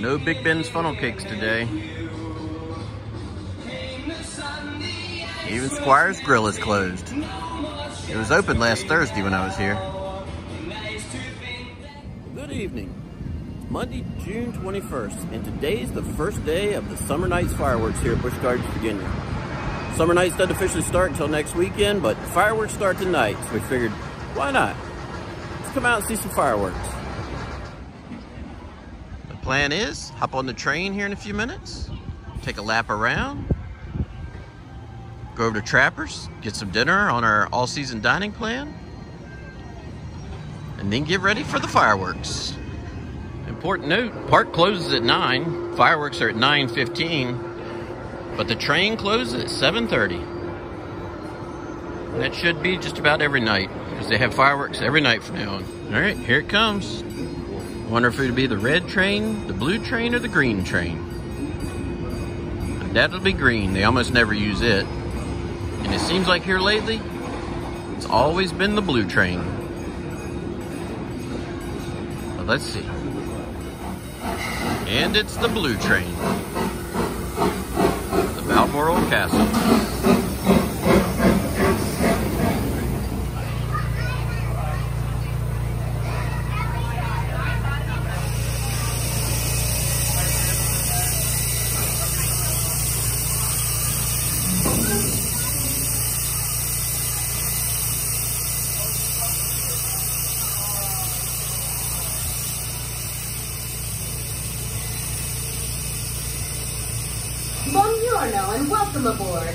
No Big Ben's funnel cakes today. Even Squire's Grill is closed. It was open last Thursday when I was here. Good evening. Monday, June 21st, and today's the first day of the Summer Nights fireworks here at Busch Gardens, Virginia. Summer Nights doesn't officially start until next weekend, but fireworks start tonight, so we figured, why not? Let's come out and see some fireworks. The plan is, hop on the train here in a few minutes, take a lap around, go over to Trappers, get some dinner on our all-season dining plan, and then get ready for the fireworks. Important note, park closes at 9, fireworks are at 9:15, but the train closes at 7:30. That should be just about every night, because they have fireworks every night from now on. All right, here it comes. I wonder if it would be the red train, the blue train, or the green train. That'll be green, they almost never use it. And it seems like here lately, it's always been the blue train. Well, let's see. And it's the blue train. The Balmore Old Castle. Buongiorno and welcome aboard.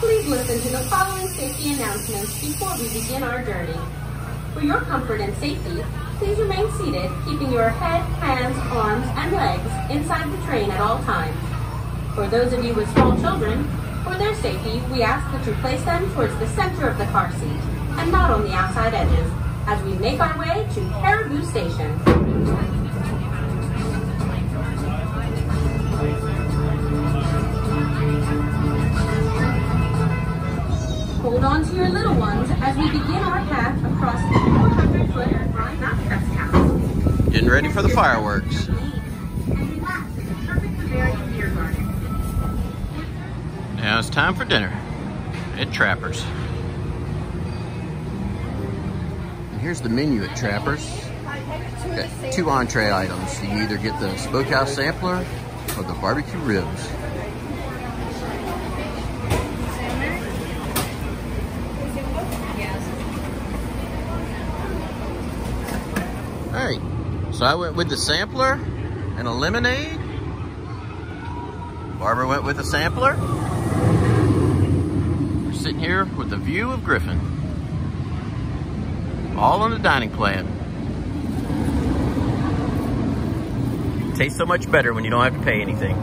Please listen to the following safety announcements before we begin our journey. For your comfort and safety, please remain seated, keeping your head, hands, arms, and legs inside the train at all times. For those of you with small children, for their safety, we ask that you place them towards the center of the car seat and not on the outside edges as we make our way to Caribou Station. Hold on to your little ones as we begin our path across the 400-foot Rye Mountain Crest Towers. Getting ready for the fireworks. Now it's time for dinner at Trappers. And here's the menu at Trappers. Got two entree items. You either get the Smokehouse Sampler or the barbecue ribs. So I went with the sampler and a lemonade. Barbara went with the sampler. We're sitting here with the view of Griffin. All on the dining plan. Tastes so much better when you don't have to pay anything.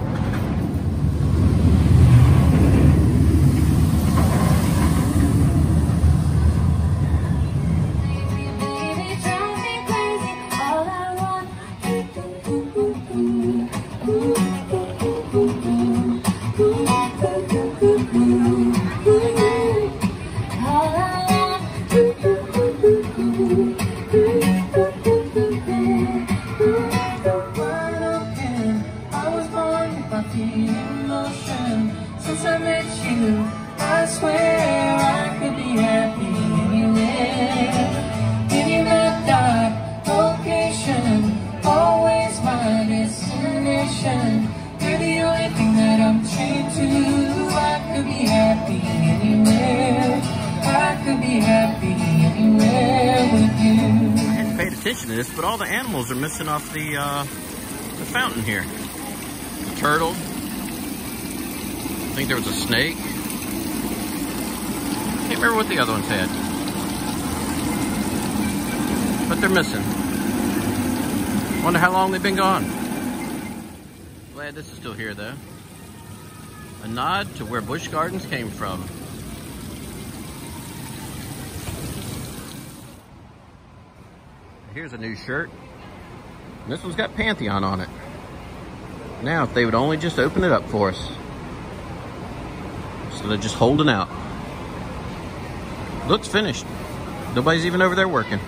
Attention to this, but all the animals are missing off the fountain here. The turtle. I think there was a snake. Can't remember what the other ones had. But they're missing. Wonder how long they've been gone. Glad this is still here though. A nod to where Busch Gardens came from. Here's a new shirt. This one's got Pantheon on it. Now, if they would only just open it up for us. So they're just holding out. Looks finished. Nobody's even over there working.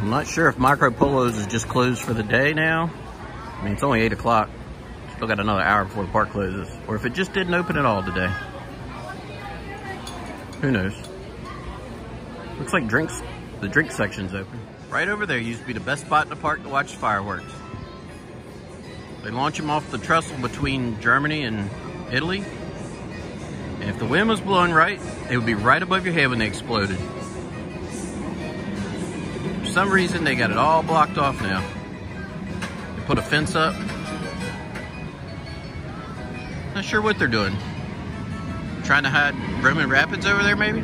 I'm not sure if Micro Polo's is just closed for the day now. I mean, it's only 8 o'clock. Still got another hour before the park closes. Or if it just didn't open at all today. Who knows? Looks like drinks, the drink section's open. Right over there used to be the best spot in the park to watch fireworks. They launch them off the trestle between Germany and Italy. And if the wind was blowing right, they would be right above your head when they exploded. For some reason, they got it all blocked off now. They put a fence up. Not sure what they're doing. Trying to hide Roman Rapids over there, maybe?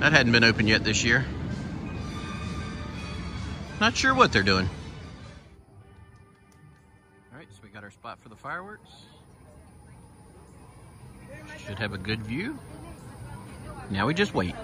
That hadn't been open yet this year. Not sure what they're doing. All right, so we got our spot for the fireworks. Should have a good view. Now we just wait.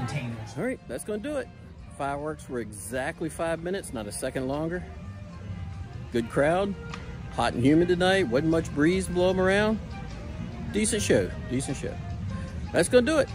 containers. All right, that's gonna do it. Fireworks were exactly 5 minutes, not a second longer. Good crowd, hot and humid tonight. Wasn't much breeze blowing around. Decent show, decent show. That's gonna do it.